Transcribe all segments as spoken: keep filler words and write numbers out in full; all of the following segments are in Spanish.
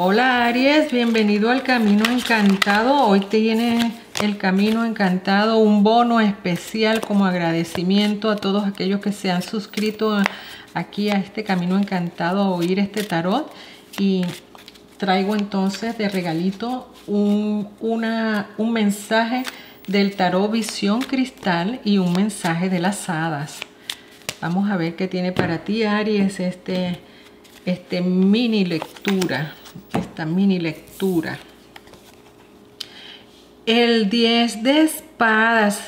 Hola Aries, bienvenido al Camino Encantado. Hoy tiene el Camino Encantado un bono especial como agradecimiento a todos aquellos que se han suscrito aquí a este Camino Encantado a oír este tarot. Y traigo entonces de regalito un, una, un mensaje del tarot Visión Cristal y un mensaje de las hadas. Vamos a ver qué tiene para ti, Aries, este, este mini lectura. Esta mini lectura. El diez de espadas.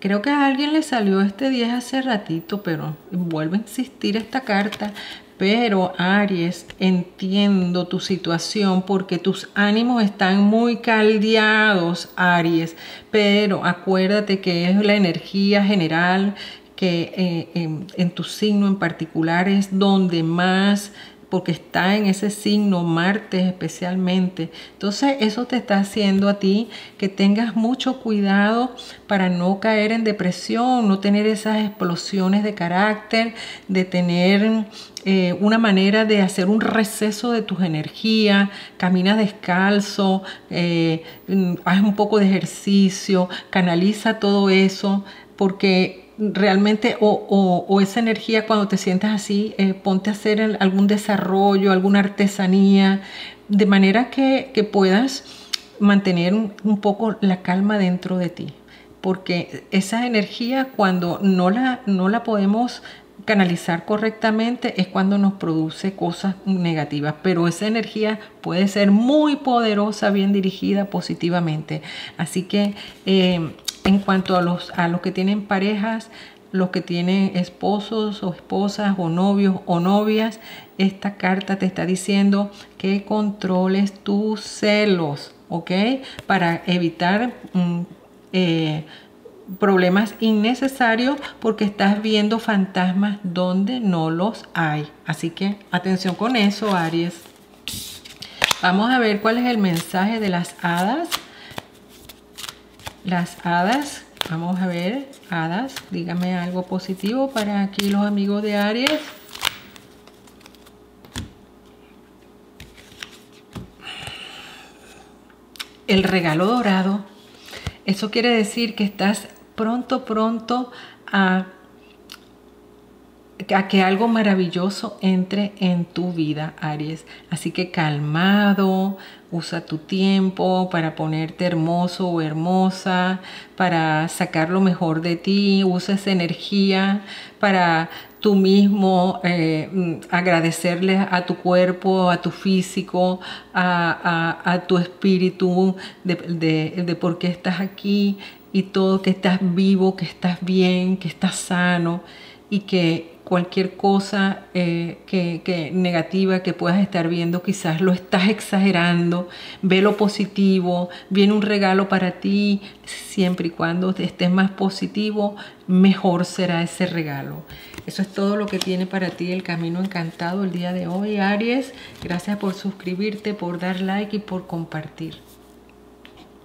Creo que a alguien le salió este diez hace ratito, pero vuelve a insistir esta carta. Pero Aries, entiendo tu situación porque tus ánimos están muy caldeados, Aries. Pero acuérdate que es la energía general que eh, en, en tu signo en particular es donde más, porque está en ese signo, Marte especialmente. Entonces eso te está haciendo a ti que tengas mucho cuidado para no caer en depresión, no tener esas explosiones de carácter, de tener eh, una manera de hacer un receso de tus energías. Camina descalzo, eh, haz un poco de ejercicio, canaliza todo eso, porque realmente o, o, o esa energía cuando te sientas así, eh, ponte a hacer el, algún desarrollo, alguna artesanía, de manera que, que puedas mantener un, un poco la calma dentro de ti, porque esa energía cuando no la, no la podemos canalizar correctamente es cuando nos produce cosas negativas, pero esa energía puede ser muy poderosa, bien dirigida positivamente. Así que eh, en cuanto a los, a los que tienen parejas, los que tienen esposos o esposas o novios o novias, esta carta te está diciendo que controles tus celos, ¿ok? Para evitar mm, eh, problemas innecesarios, porque estás viendo fantasmas donde no los hay. Así que atención con eso, Aries. Vamos a ver cuál es el mensaje de las hadas. Las hadas, vamos a ver, hadas, dígame algo positivo para aquí los amigos de Aries. El regalo dorado. Eso quiere decir que estás pronto, pronto a, a que algo maravilloso entre en tu vida, Aries. Así que calmado, usa tu tiempo para ponerte hermoso o hermosa, para sacar lo mejor de ti. Usa esa energía para tú mismo, eh, agradecerle a tu cuerpo, a tu físico, a, a, a tu espíritu de, de, de por qué estás aquí y todo, que estás vivo, que estás bien, que estás sano y que cualquier cosa eh, que, que negativa que puedas estar viendo, quizás lo estás exagerando. Ve lo positivo, viene un regalo para ti. Siempre y cuando estés más positivo, mejor será ese regalo. Eso es todo lo que tiene para ti el Camino Encantado el día de hoy, Aries. Gracias por suscribirte, por dar like y por compartir.